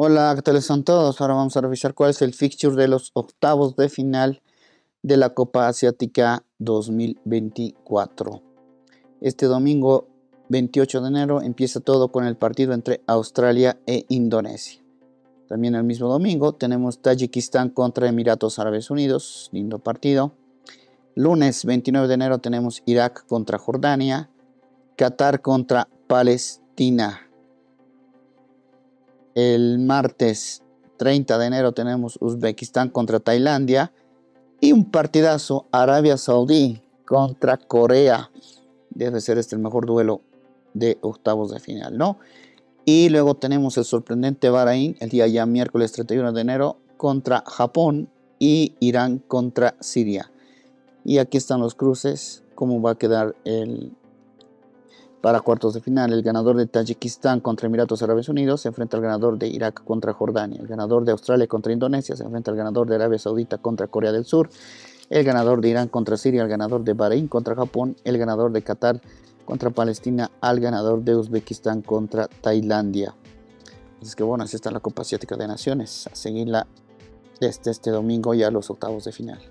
Hola, ¿qué tal están todos? Ahora vamos a revisar cuál es el fixture de los octavos de final de la Copa Asiática 2024. Este domingo 28 de enero empieza todo con el partido entre Australia e Indonesia. También el mismo domingo tenemos Tayikistán contra Emiratos Árabes Unidos, lindo partido. Lunes 29 de enero tenemos Irak contra Jordania, Qatar contra Palestina. El martes 30 de enero tenemos Uzbekistán contra Tailandia y un partidazo, Arabia Saudí contra Corea. Debe ser este el mejor duelo de octavos de final, ¿no? Y luego tenemos el sorprendente Bahrain el día ya miércoles 31 de enero contra Japón y Irán contra Siria. Y aquí están los cruces, cómo va a quedar para cuartos de final. El ganador de Tayikistán contra Emiratos Árabes Unidos se enfrenta al ganador de Irak contra Jordania. El ganador de Australia contra Indonesia se enfrenta al ganador de Arabia Saudita contra Corea del Sur. El ganador de Irán contra Siria, el ganador de Bahrein contra Japón. El ganador de Qatar contra Palestina, al ganador de Uzbekistán contra Tailandia. Así que bueno, así está la Copa Asiática de Naciones. A seguirla desde este domingo ya los octavos de final.